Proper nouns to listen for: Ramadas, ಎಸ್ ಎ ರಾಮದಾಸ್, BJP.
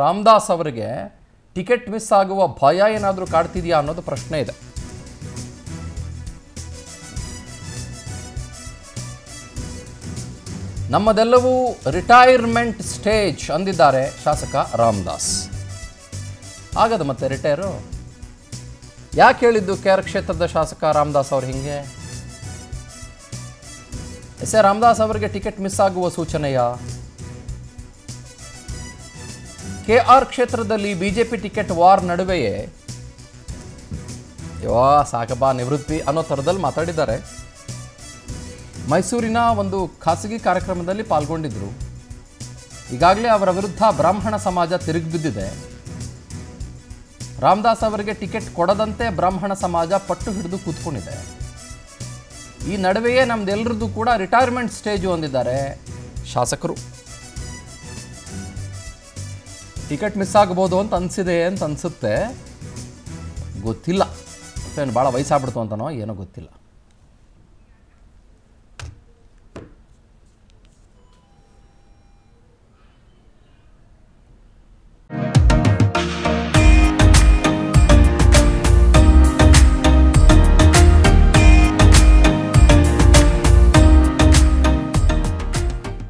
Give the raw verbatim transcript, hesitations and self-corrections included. ರಾಮದಾಸ್ ಅವರಿಗೆ ticket miss ಆಗುವ ಭಯ ಏನಾದರೂ ಕಾಡ್ತಿದ್ಯಾ ಅನ್ನೋದು ಪ್ರಶ್ನೆ ಇದೆ. ನಮ್ಮದೆಲ್ಲವೂ ರಿಟೈರ್ಮೆಂಟ್ ಸ್ಟೇಜ್ ಅಂದಿದ್ದಾರೆ ಶಾಸಕ ರಾಮದಾಸ್. ಆಗದ ಮತ್ತೆ ರಿಟೈರು ಯಾಕೆ ಹೇಳಿದ್ದು? ಕೆ ಆರ್ ಕ್ಷೇತ್ರದ ಶಾಸಕ ರಾಮದಾಸ್ ಅವರು ಹಿಂಗೆ ಎಸ್ ಎ ರಾಮದಾಸ್ ಅವರಿಗೆ ಟಿಕೆಟ್ ಮಿಸ್ ಆಗುವ ಸೂಚನೆಯಾ? के आर क्षेत्रदल्लि बीजेपी टिकेट वार नडुवेये यो साकप्प निवृत्ति अन्नो तरदल्लि माताडिदारे. मैसूरिन ओंदु खासगी कार्यक्रमदल्लि पाल्गोंडिद्रु. ईगागले अवर विरुद्ध ब्राह्मण समाज तिरुगिबिद्दिदे. रामदास अवरिगे टिकेट कोडदंते ब्राह्मण समाज पट्टु हिडिदु कूत्कोंडिदे. ई नडुवेये नम्मेल्लरदू कूड रिटैर्मेंट स्टेज अंदिद्दारे शासकरु. ಟಿಕೆಟ್ ಮಿಸ್ ಆಗಬಹುದು ಅಂತ ಅನ್ಸಿದೆ ಅಂತ ಅನ್ಸುತ್ತೆ, ಗೊತ್ತಿಲ್ಲ. ಮತ್ತೆ ಭಾಳ ವಯಸ್ಸಾಗ್ಬಿಡ್ತು ಅಂತನೋ ಏನೋ ಗೊತ್ತಿಲ್ಲ.